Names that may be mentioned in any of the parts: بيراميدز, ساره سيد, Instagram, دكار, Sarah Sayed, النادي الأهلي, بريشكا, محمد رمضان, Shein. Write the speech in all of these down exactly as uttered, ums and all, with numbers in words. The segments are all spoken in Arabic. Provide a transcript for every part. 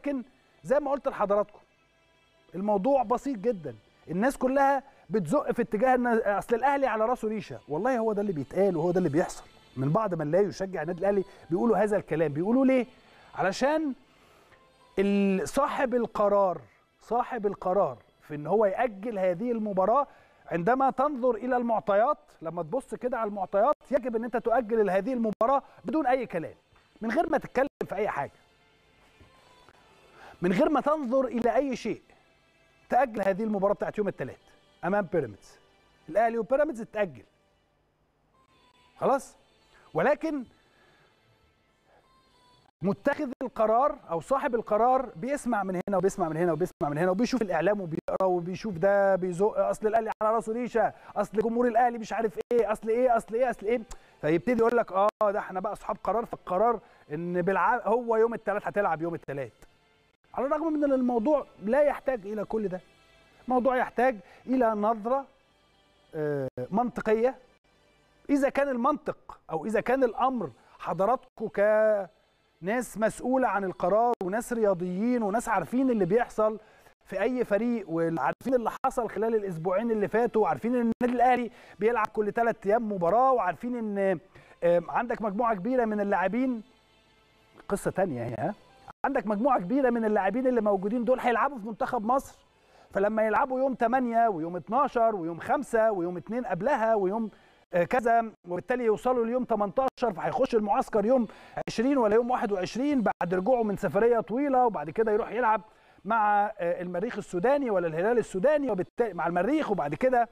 لكن زي ما قلت لحضراتكم الموضوع بسيط جدا، الناس كلها بتزق في اتجاه ان اصل الاهلي على راسه ريشه. والله هو ده اللي بيتقال وهو ده اللي بيحصل من بعض من لا يشجع النادي الاهلي، بيقولوا هذا الكلام. بيقولوا ليه؟ علشان صاحب القرار، صاحب القرار في ان هو يأجل هذه المباراه، عندما تنظر الى المعطيات، لما تبص كده على المعطيات يجب ان انت تؤجل هذه المباراه بدون اي كلام، من غير ما تتكلم في اي حاجه، من غير ما تنظر الى اي شيء. تأجل هذه المباراه بتاعت يوم الثلاث امام بيراميدز، الاهلي وبيراميدز تأجل خلاص. ولكن متخذ القرار او صاحب القرار بيسمع من هنا وبيسمع من هنا وبيسمع من هنا، وبيشوف الاعلام وبيقرا وبيشوف ده بيزق، اصل الاهلي على راسه ريشه، اصل جمهور الاهلي مش عارف ايه، اصل ايه اصل ايه اصل ايه، فيبتدي يقول لك اه ده احنا بقى اصحاب قرار في القرار ان بالع... هو يوم الثلاث هتلعب يوم الثلاث. على الرغم من ان الموضوع لا يحتاج الى كل ده، الموضوع يحتاج الى نظره منطقيه. اذا كان المنطق او اذا كان الامر حضراتكم ك ناس مسؤولة عن القرار وناس رياضيين وناس عارفين اللي بيحصل في أي فريق وعارفين اللي حصل خلال الأسبوعين اللي فاتوا، وعارفين إن النادي الأهلي بيلعب كل ثلاث أيام مباراة، وعارفين إن عندك مجموعة كبيرة من اللاعبين، قصة تانية هي، ها عندك مجموعة كبيرة من اللاعبين اللي موجودين دول هيلعبوا في منتخب مصر، فلما يلعبوا يوم ثمانية ويوم اتناشر ويوم خمسة ويوم اتنين قبلها ويوم كذا، وبالتالي يوصلوا ليوم تمنتاشر، فهيخش المعسكر يوم عشرين ولا يوم واحد وعشرين بعد رجوعه من سفريه طويله، وبعد كده يروح يلعب مع المريخ السوداني ولا الهلال السوداني، وبالتالي مع المريخ، وبعد كده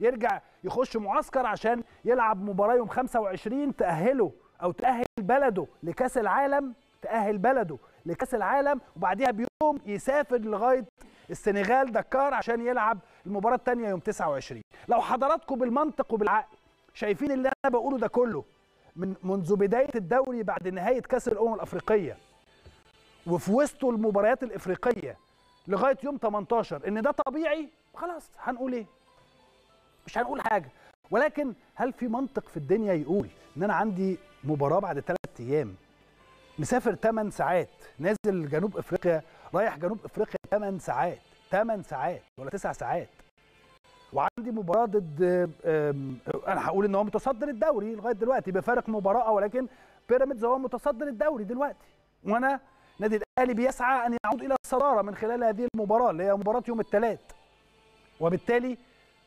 يرجع يخش معسكر عشان يلعب مباراه يوم خمسة وعشرين تاهله او تاهل بلده لكاس العالم، تاهل بلده لكاس العالم، وبعديها بيوم يسافر لغايه السنغال دكار عشان يلعب المباراه الثانيه يوم تسعة وعشرين. لو حضراتكم بالمنطق وبالعقل شايفين اللي انا بقوله ده كله من منذ بدايه الدوري بعد نهايه كاس الامم الافريقيه وفي وسطه المباريات الافريقيه لغايه يوم تمنتاشر ان ده طبيعي، خلاص هنقول ايه؟ مش هنقول حاجه. ولكن هل في منطق في الدنيا يقول ان انا عندي مباراه بعد ثلاث ايام، مسافر ثمان ساعات، نازل جنوب افريقيا رايح جنوب افريقيا ثمان ساعات، ثمان ساعات ولا تسع ساعات، وعندي مباراه ضد، انا هقول ان هو متصدر الدوري لغايه دلوقتي بفارق مباراه، ولكن بيراميدز هو متصدر الدوري دلوقتي، وانا نادي الاهلي بيسعى ان يعود الى الصداره من خلال هذه المباراه اللي هي مباراه يوم الثلاث، وبالتالي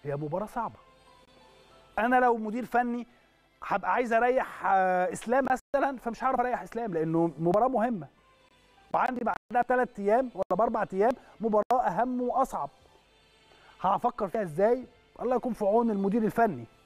هي مباراه صعبه. انا لو مدير فني هبقى عايز اريح اسلام مثلا، فمش هعرف اريح اسلام لانه مباراه مهمه، وعندي بعدها ثلاث ايام ولا باربع ايام مباراه اهم واصعب، هفكر فيها ازاي؟ الله يكون في عون المدير الفني.